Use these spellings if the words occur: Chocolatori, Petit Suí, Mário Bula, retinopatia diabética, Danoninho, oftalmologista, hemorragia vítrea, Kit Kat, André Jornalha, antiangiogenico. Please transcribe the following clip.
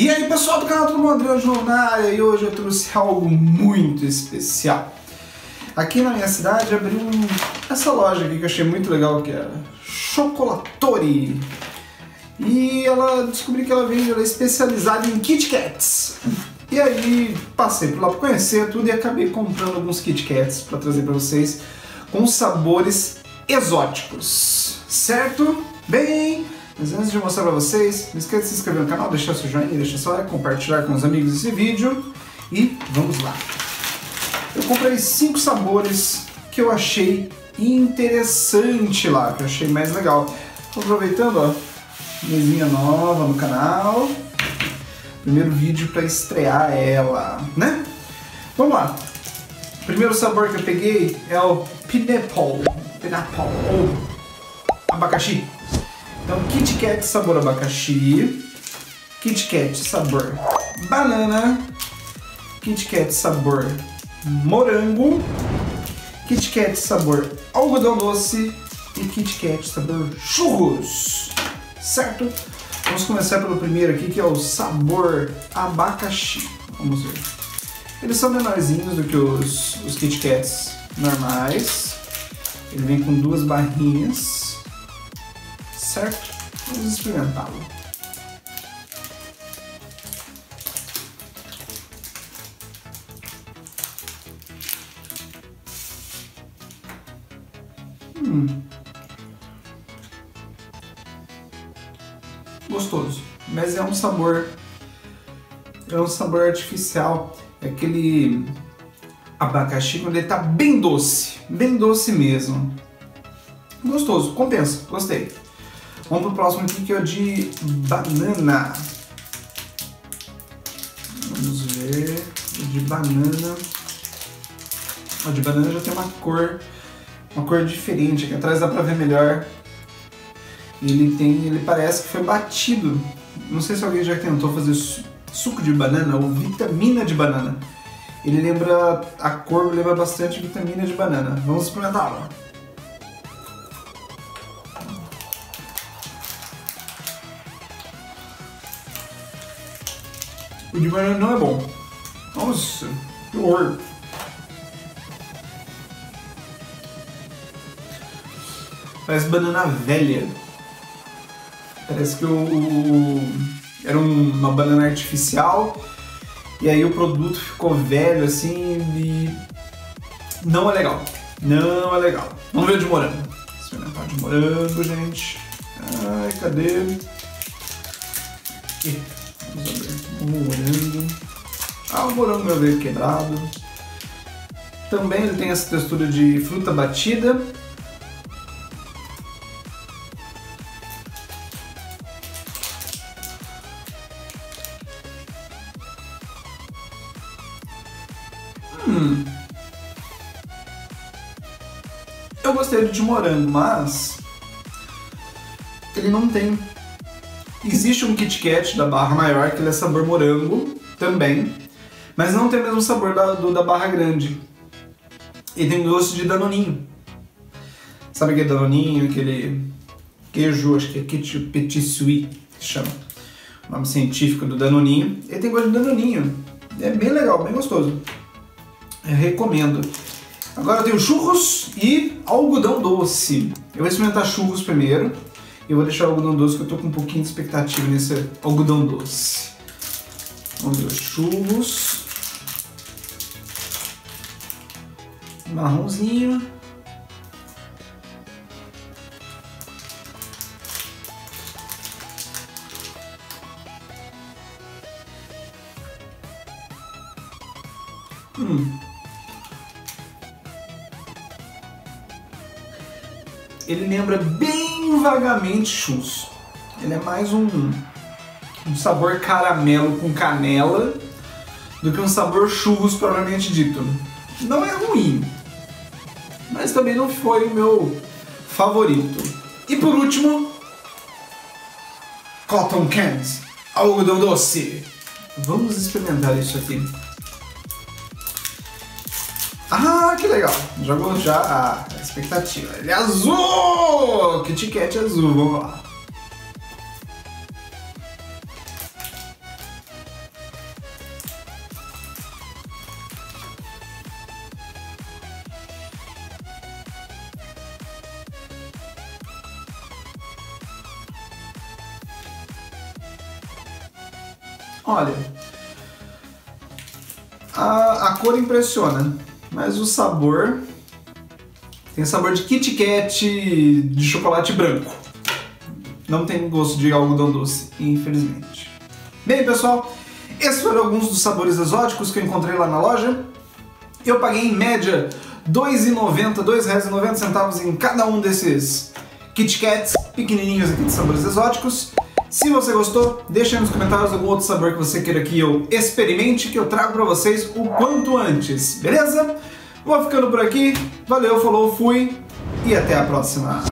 E aí pessoal do canal, todo mundo, André Jornalha, e hoje eu trouxe algo muito especial. Aqui na minha cidade abriu essa loja aqui que eu achei muito legal, que é Chocolatori. E ela descobri que ela é especializada em Kit Kats. E aí passei por lá para conhecer tudo e acabei comprando alguns Kit Kats para trazer para vocês com sabores exóticos, certo? Bem, mas antes de mostrar para vocês, não esqueça de se inscrever no canal, deixar seu joinha, deixar sua like, compartilhar com os amigos esse vídeo e vamos lá. Eu comprei 5 sabores que eu achei interessante lá, que eu achei mais legal. Tô aproveitando, ó, mesinha nova no canal. Primeiro vídeo para estrear ela, né? Vamos lá. O primeiro sabor que eu peguei é o pineapple ou abacaxi. Então, Kit Kat sabor abacaxi, Kit Kat sabor banana, Kit Kat sabor morango, Kit Kat sabor algodão doce e Kit Kat sabor churros, certo? Vamos começar pelo primeiro aqui, que é o sabor abacaxi. Vamos ver. Eles são menorzinhos do que os Kit Kats normais. Ele vem com 2 barrinhas. Certo? Vamos experimentá-lo. Gostoso, mas é um sabor artificial, é aquele abacaxi quando ele tá bem doce mesmo. Gostoso, compensa, gostei. Vamos pro próximo aqui, que é o de banana. Vamos ver. O de banana. O de banana já tem uma cor diferente. Aqui atrás dá pra ver melhor. Ele parece que foi batido. Não sei se alguém já tentou fazer suco de banana ou vitamina de banana. Ele lembra, a cor lembra bastante vitamina de banana. Vamos experimentá-la. O de banana não é bom. Nossa, que horror. Parece banana velha. Parece que era uma banana artificial e aí o produto ficou velho assim e não é legal. Não é legal. Vamos ver o de morango. Experimentar de morango, gente. Ai, cadê? Aqui. Vamos abrir o morango. Ah, o morango meu veio quebrado. Também ele tem essa textura de fruta batida. Eu gostei do de morango, mas ele não tem. Existe um Kit Kat da barra maior, que ele é sabor morango também, mas não tem o mesmo sabor da barra grande. Ele tem gosto de Danoninho. Sabe aquele Danoninho, aquele queijo, acho que é Petit Suí, que chama. O nome científico do Danoninho. Ele tem gosto de Danoninho. É bem legal, bem gostoso. Eu recomendo. Agora eu tenho churros e algodão doce. Eu vou experimentar churros primeiro. Eu vou deixar o algodão doce, que eu tô com um pouquinho de expectativa nesse algodão doce. Vamos ver os churros. Marronzinho. Ele lembra bem vagamente churros. Ele é mais um sabor caramelo com canela do que um sabor churros propriamente dito. Não é ruim, mas também não foi o meu favorito. E por último, cotton candy, algodão doce. Vamos experimentar isso aqui. Ah, que legal! Jogou já a expectativa. Ele é azul! Kit Kat azul, vamos lá. Olha, a cor impressiona, mas o sabor tem sabor de Kit Kat de chocolate branco. Não tem gosto de algodão doce, infelizmente. Bem, pessoal, esses foram alguns dos sabores exóticos que eu encontrei lá na loja. Eu paguei em média R$ 2,90, R$ 2,90 em cada um desses Kit Kats pequenininhos aqui de sabores exóticos. Se você gostou, deixa aí nos comentários algum outro sabor que você queira que eu experimente, que eu trago pra vocês o quanto antes, beleza? Vou ficando por aqui, valeu, falou, fui e até a próxima!